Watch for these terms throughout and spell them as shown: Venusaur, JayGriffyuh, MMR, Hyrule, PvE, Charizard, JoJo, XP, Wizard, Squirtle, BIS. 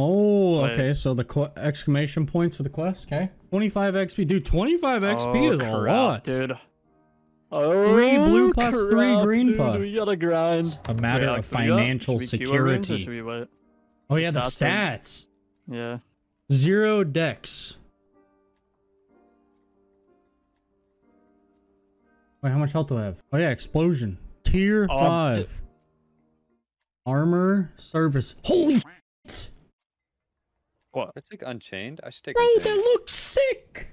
Oh, okay. So the exclamation points for the quest. Okay. 25 XP. Dude, 25 XP is a lot. Dude. Oh, 3 blue plus 3 green. Dude, we gotta grind. A matter of financial security. Oh, yeah, the stats. Yeah. 0 dex. Wait, how much health do I have? Oh, yeah, explosion. Tier 5. Armor service. Holy shit! What? I take Unchained. I should take Unchained. Bro, that looks sick!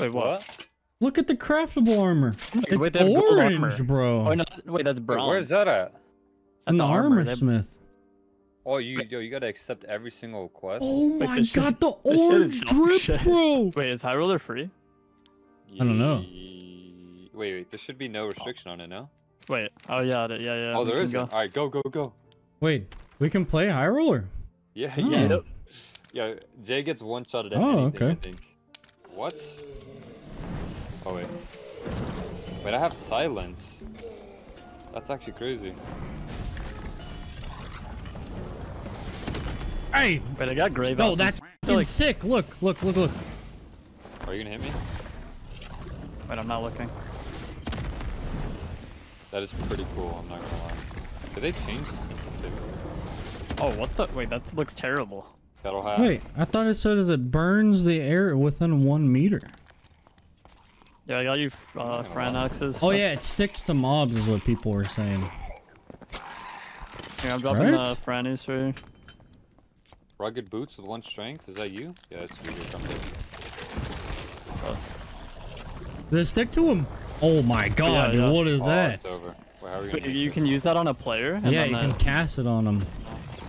Wait, what? Look at the craftable armor. Wait, it's orange, bro. Oh, no, wait, that's bronze. Wait, where's that at? An the armor smith. Oh, you gotta accept every single quest. Oh my god, the orange drip, bro! Wait, is Hyrule free? I don't know. Wait, wait, there should be no restriction on it, no? Wait, oh yeah, yeah, yeah. Oh, there is. Alright, go, go, go. Wait, we can play Hyrule? Yeah, yeah. Yeah, Jay gets one shot at anything, I think. What? Oh, wait. Wait, I have silence. That's actually crazy. Hey! Wait, I got grave. No, that's like... sick. Look, look, look, look. Are you gonna hit me? Wait, I'm not looking. That is pretty cool, I'm not gonna lie. Did they change sensitivity? Oh, what the? Wait, that looks terrible. That'll happen. Wait, I thought it said it burns the air within 1 meter. Yeah, I got you, Franoxes. Oh yeah, it sticks to mobs is what people were saying. Here, I'm dropping the Frannies for you. Rugged boots with 1 strength? Is that you? Yeah, that's you. Did it stick to him? Oh my god, yeah, what is that? It's over. Wait, how are we gonna you can use that on a player? And yeah, you can cast it on him.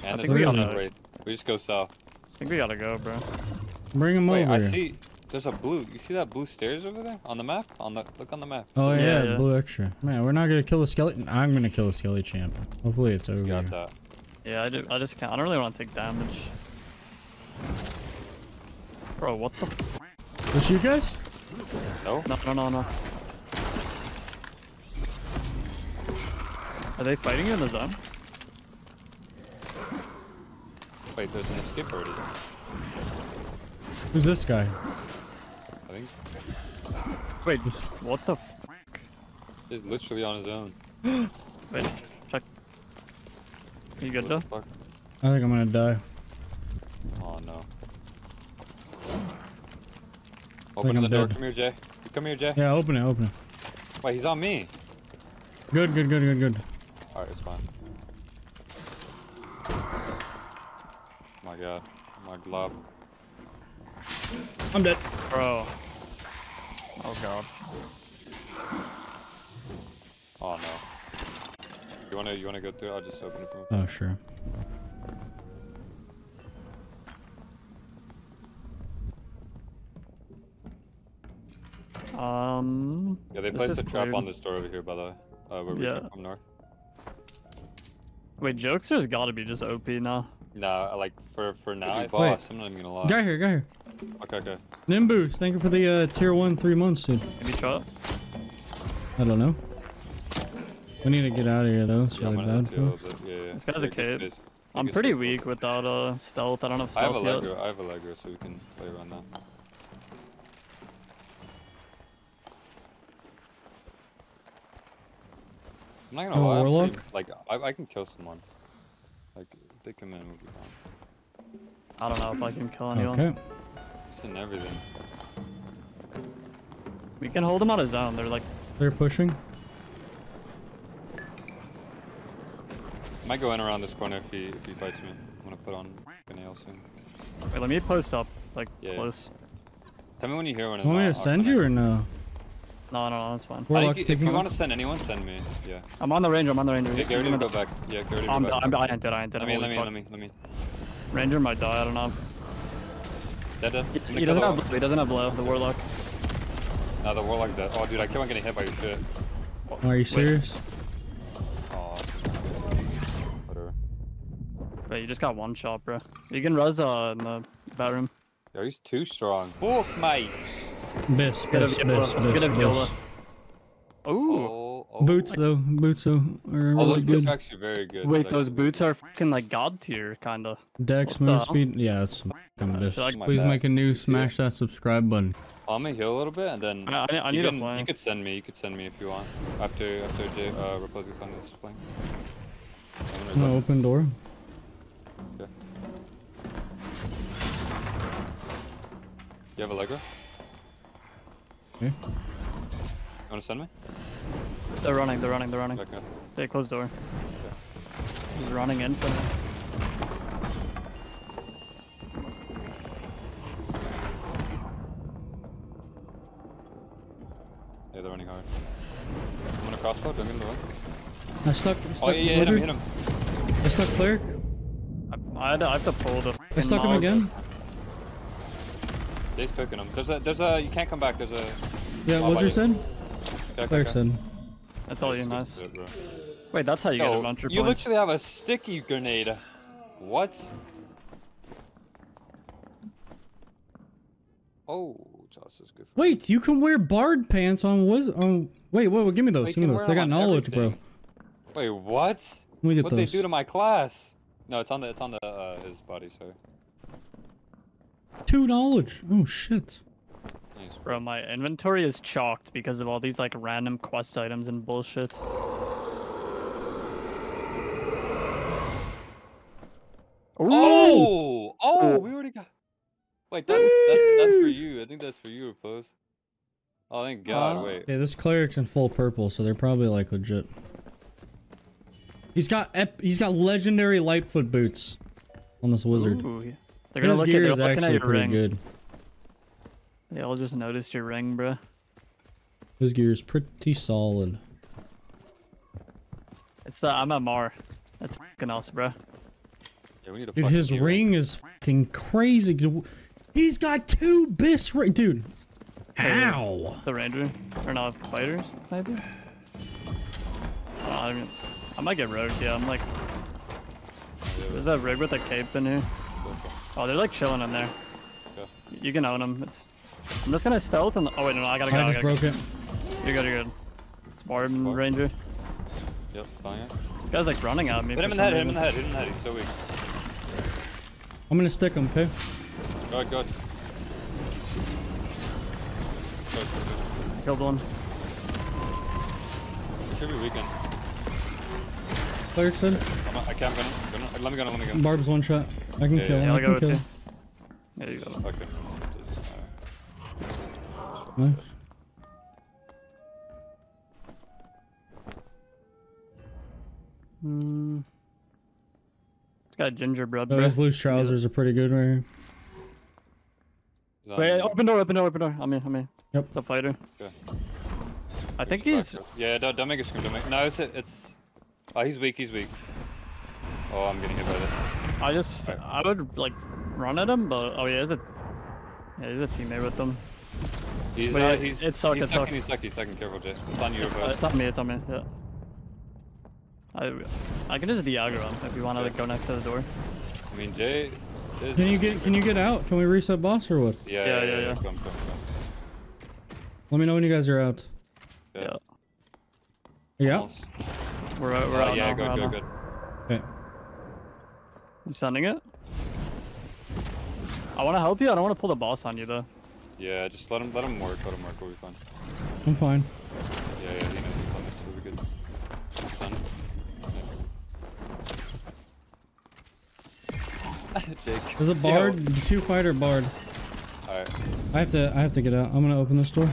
And I think we gotta... We just go south. I think we gotta go, bro. Bring him over. I see... There's a blue. You see that blue stairs over there on the map? On the look on the map. Oh yeah, yeah, blue extra. Man, we're not gonna kill a skeleton. I'm gonna kill a skelly champ. Hopefully it's over. Got that. Yeah, I do. I just can't. I don't really want to take damage. Bro, what the? Was you guys? No. No, no, no, no. Are they fighting in the zone? Wait, there's an escape already. Who's this guy? Wait, what the f***? He's literally on his own. Wait, check. You good though? I think I'm gonna die. Oh no. Open the door, come here Jay. Come here Jay. Yeah, open it, open it. Wait, he's on me. Good, good, good, good, good. Alright, it's fine. Oh my god. Oh my glob. I'm dead. Bro. Oh god. Oh no. You wanna go through? I'll just open it. Oh sure. Yeah, they placed a trap on this door over here by the where we came from north. Wait, Jokester's gotta be just OP now. Nah, like for now, boss. I'm not even gonna lie. Got here, got here. Okay, okay. Nimbus, thank you for the tier 1 3 months, dude. Can you try it? I don't know. We need to get out of here though. It's really bad. This guy's a kid. I'm pretty weak without stealth. I don't have stealth yet. I have a Allegro, so we can play around now. I'm not gonna lie. Warlock? Like I can kill someone. Like take him in, we'll be fine. I don't know if I can kill anyone. Okay. And everything. We can hold them on a zone. They're like they're pushing. Might go in around this corner if he bites me. I'm gonna put on a nail soon. Wait, let me post up like close. Tell me when you hear one. Want me to send you or no? No, no, no, that's fine. If you want to send anyone, send me. Yeah. I'm on the ranger. I'm on the ranger. Yeah, get ready to go back. Yeah, get ready to go back. I ain't dead. Let me. Ranger might die. I don't know. He doesn't have blow. He doesn't have blow. The warlock. Nah, the warlock does. Oh, dude, I keep on getting hit by your shit. Oh, are you serious? Oh, whatever. Wait, you just got 1 shot, bro. You can res in the bathroom. Yo, he's too strong. Book, mate. Miss. It's gonna kill her. Ooh. Oh, Boots though, are really those good. Boots are actually very good. Wait, like, those boots are fucking like god tier, kinda. Dex, move speed, yeah, it's like, please make a new, smash that subscribe button. I'm gonna heal a little bit and then... I need a flank. You could send me if you want. After Repose gets on this flank. An open door. Okay. You have a Leggo? Okay. You wanna send me? They're running. Okay. They closed door. Okay. He's running in for me. Yeah, they're running hard. I'm gonna crossbow, don't get in the way. I stuck hit him. I stuck cleric. I have to pull the I stuck him again. He's cooking him. There's a, you can't come back, there's a... Yeah, what'd you send? Cleric send. That's all you nice. Wait, that's how you get a bunch of points. You literally have a sticky grenade. What? Oh. Wait, you can wear bard pants on Wiz. Wait, give me those. They got knowledge, bro. Wait, what? Let me get those. What they do to my class? No, it's on the his body, sorry. 2 knowledge. Oh shit. Nice. Bro, my inventory is chalked because of all these like random quest items and bullshit. Oh, we already got. Wait, that's for you. I think that's for you, Repose. Oh, thank God, wait. Yeah, this cleric's in full purple, so they're probably, like, legit. He's got legendary Lightfoot boots on this wizard. Ooh, yeah. His gear is actually pretty good. They all just noticed your ring, bruh. His gear is pretty solid. It's the MMR. That's f***ing awesome, bruh. Yeah, we need a dude, his ring is f***ing crazy. He's got 2 BIS right, dude. Ow! It's a ranger. Or not fighters, maybe? I might get rogued, yeah. I'm like... There's that rig with a cape in here. Oh, they're like chilling in there. You can own them. I'm just gonna stealth and... Oh, wait, no, I gotta go. I just broke it. You're good. It's Barb and Ranger. Yep, fine. This guy's like running at me. Hit him in the head, he's so weak. I'm gonna stick him, okay? Go ahead. I killed one. It should be weakened. Cleric's dead. I can't gun him. Let me go. Barb's one shot. I can kill him. Yeah, I can kill him. There you go. Okay. Nice. It's got gingerbread. Those loose trousers are pretty good right here. Wait, open door. I'm in. Yep. It's a fighter. Okay. I think he's... Yeah, don't make a scream. No, it's... Oh, he's weak. Oh, I'm getting hit by this. I would, like, run at him, but... Oh, yeah, there's a teammate with them. He's sucking. Careful, Jay. It's on you, It's on me, yeah. I can just Diago him if you want to go next to the door. I mean, Jay... Can you get out? Can we reset boss or what? Yeah. Come. Let me know when you guys are out. Yeah. Yeah. We're out. Yeah, good. Okay. You sending it? I want to help you. I don't want to pull the boss on you though. Yeah, just let him work. We'll be fine. I'm fine. Yeah, he knows he's coming. We'll be good. Jake. There's a bard, 2 fighter bard. Alright. I have to get out. I'm gonna open this door.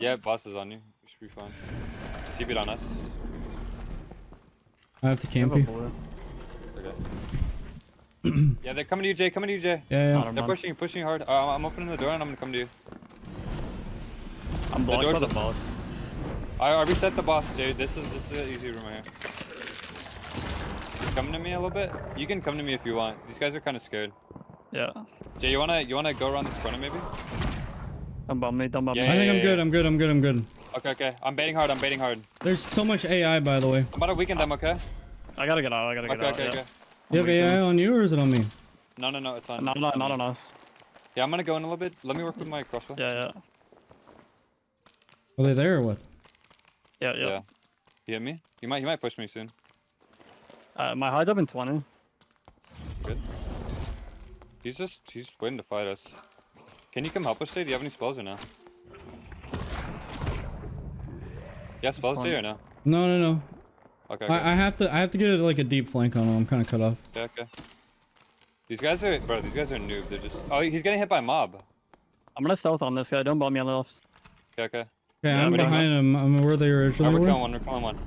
Yeah, boss is on you. We should be fine. TP it on us. I have to camp you. Okay. Yeah, they're coming to you, Jay. Yeah. They're pushing hard. I'm opening the door and I'm gonna come to you. I'm blocked by the boss. I reset the boss, dude. This is an easy room right here. Come to me a little bit. You can come to me if you want. These guys are kind of scared. Yeah. Jay, you wanna go around this corner maybe? Don't bump me. I think I'm good. Okay. I'm baiting hard. There's so much AI by the way. I'm about to weaken them, okay? I gotta get out. Okay. You have AI on you or is it on me? No, it's on me. Not on us. Yeah, I'm gonna go in a little bit. Let me work with my crossbow. Yeah. Are they there or what? Yeah. You hit me? You might push me soon. My hide's up in 20. Good. He's waiting to fight us. Can you come help us today? Do you have any spells or no? Yeah, spells today or no? No. Okay. I have to get like a deep flank on him. I'm kind of cut off. Okay. These guys are noob. They're just... Oh, he's getting hit by a mob. I'm gonna stealth on this guy. Don't bomb me on the left. Okay. Okay, I'm behind him. I'm where they originally were. We're killing one.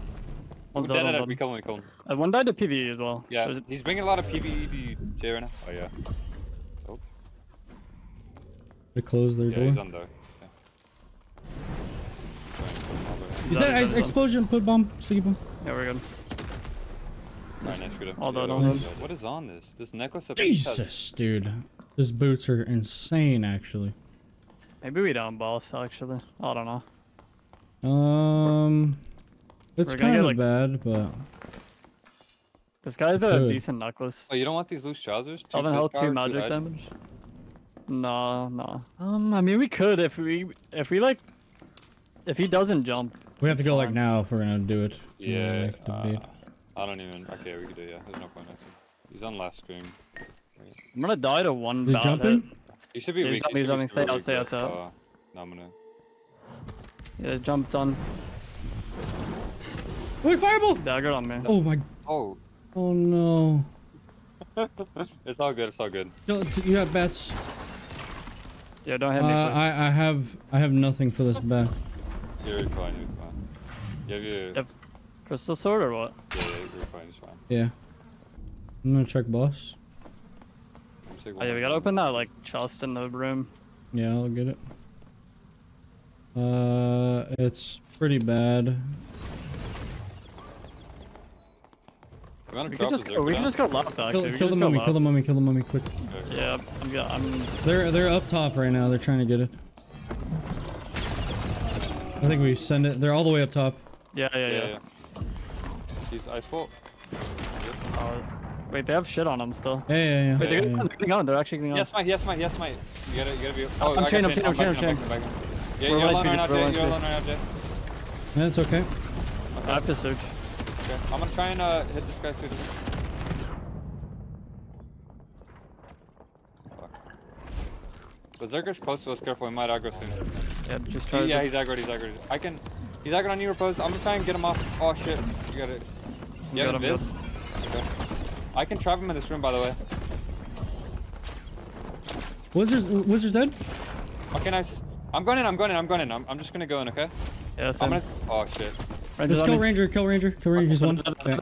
One. One died to PvE as well. Yeah, he's bringing a lot of PvE to right now. Oh, yeah. Oh. They closed their door. Yeah, he's on there. Okay. Is that ice explosion? Put bomb. Sticky bomb. Yeah, we're good. Alright, nice. Good. What is on this? This necklace of... Jesus, dude. His boots are insane, actually. Maybe we don't boss, actually. I don't know. It's kind of like, bad, but... This guy's a decent necklace. Oh, you don't want these loose trousers? 7 health, 2 magic damage? No. I mean, we could if we like... If he doesn't jump... We have to go, like, now if we're gonna do it. Yeah, I don't even... Okay, we can do it, yeah. There's no point, actually. He's on last screen. I'm gonna die to one bad hit. He should be weak. He's jumping. Stay outside. No, I'm gonna... Yeah, jumped on. Wait, fireball! Daggered on me. Oh my... Oh. Oh no. It's all good. You got bats. Yeah, don't hit me first. I have nothing for this bat. You're fine. You have your crystal sword or what? Yeah, you're fine, it's fine. Yeah. I'm gonna check boss. Oh yeah, we gotta open that like chest in the room. Yeah, I'll get it. It's pretty bad. We can just go left, actually. Kill the mummy, quick. Yeah, I'm... They're up top right now. They're trying to get it. I think we send it. They're all the way up top. Yeah. He's ice bolt. Wait, they have shit on them still. Yeah. Wait, they're actually getting on. Yes, mate. You gotta be... Oh, I'm chained. Yeah, you're alone right now, Jay. Yeah, it's okay. I have to search. Okay, I'm gonna try and hit this guy through. But Zerger's close to us, careful, he might aggro soon. Yeah, just try. Yeah, he's aggroed. He's aggroed on you, Repose. I'm gonna try and get him off. Oh shit, you got it. You got him. I can trap him in this room, by the way. Wizard's dead? Okay, nice. I'm going in. I'm just gonna go in, okay? Yeah, I'm gonna... Oh, shit. Just kill Ranger. He's one. Okay.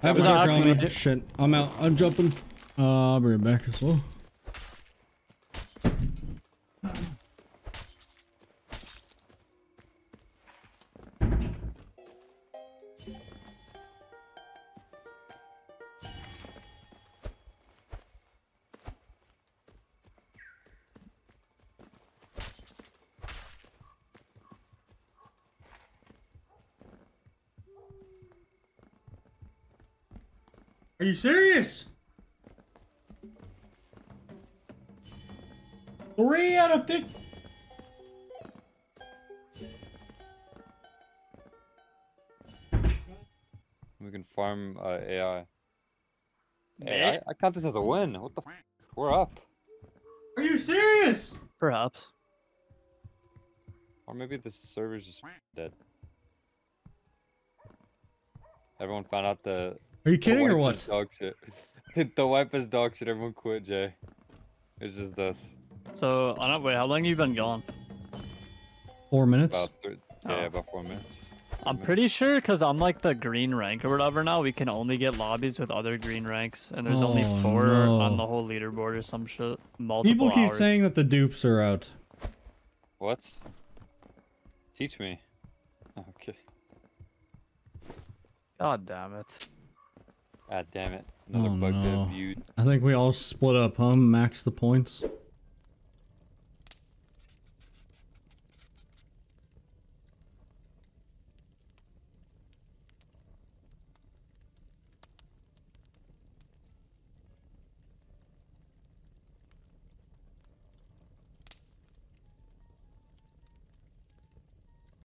I have a shit. I'm out. I'm jumping. I'll bring it back as well. Are you serious? 3 out of 50. We can farm AI. Hey, I count this as a win. What the f? We're up. Are you serious? Perhaps. Or maybe the server's just dead. Everyone found out the... Are you kidding or what? Dog shit. The wipe is dog shit. Everyone quit, Jay. It's just us. So, I don't... Wait, how long have you been gone? 4 minutes? About 4 minutes. I'm pretty sure because I'm like the green rank or whatever now, we can only get lobbies with other green ranks. And there's only 4 on the whole leaderboard or some shit. Multiple people keep saying that the dupes are out. What? Teach me. Okay. God damn it. Another bug that viewed. I think we all split up, huh? Max the points.